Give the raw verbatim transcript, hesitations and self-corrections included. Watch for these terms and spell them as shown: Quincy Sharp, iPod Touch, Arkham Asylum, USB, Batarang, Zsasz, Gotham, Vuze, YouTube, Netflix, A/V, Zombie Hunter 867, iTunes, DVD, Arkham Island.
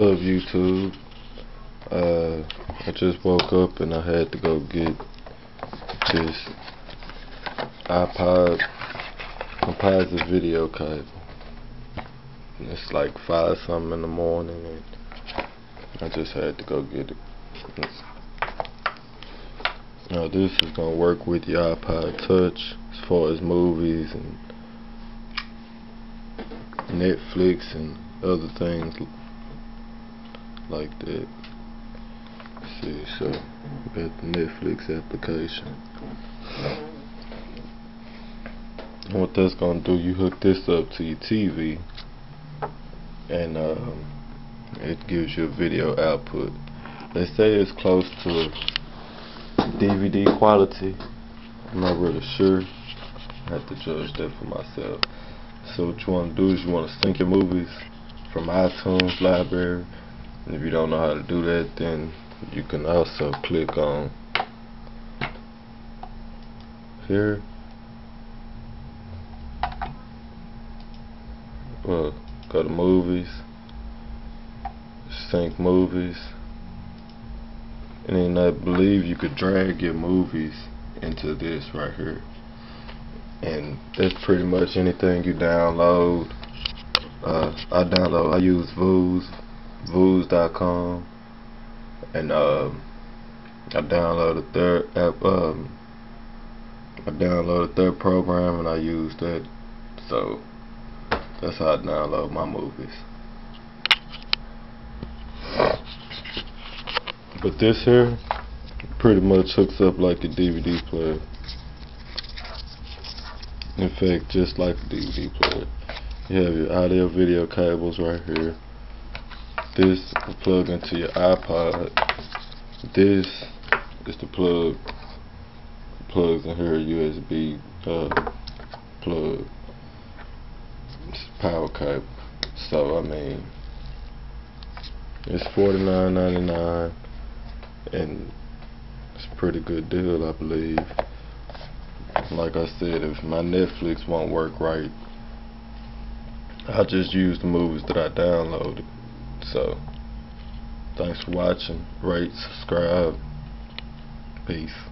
Of YouTube, uh, I just woke up and I had to go get this iPod composite video cable. And it's like five something in the morning, and I just had to go get it. It's, now this is gonna work with your iPod Touch as far as movies and Netflix and other things like that. Let's see, so we got the Netflix application. And what that's gonna do, you hook this up to your T V, and um, it gives you a video output. Let's say it's close to D V D quality. I'm not really sure. I have to judge that for myself. So what you want to do is you want to sync your movies from iTunes library. If you don't know how to do that, then you can also click on here. Well, go to movies, sync movies, and then I believe you could drag your movies into this right here. And that's pretty much anything you download. Uh, I download, I use Vuze. Vuze dot com, and uh, I downloaded their app. Um, I downloaded their program and I used it, so that's how I download my movies. But this here pretty much hooks up like a D V D player. In fact, just like a D V D player, you have your audio video cables right here. This is the plug into your iPod. This is the plug plugs in here, U S B uh, plug, it's power cable. So I mean, it's forty-nine ninety-nine, and it's a pretty good deal, I believe. Like I said, if my Netflix won't work right, I just use the movies that I downloaded. So, thanks for watching, rate, subscribe, peace.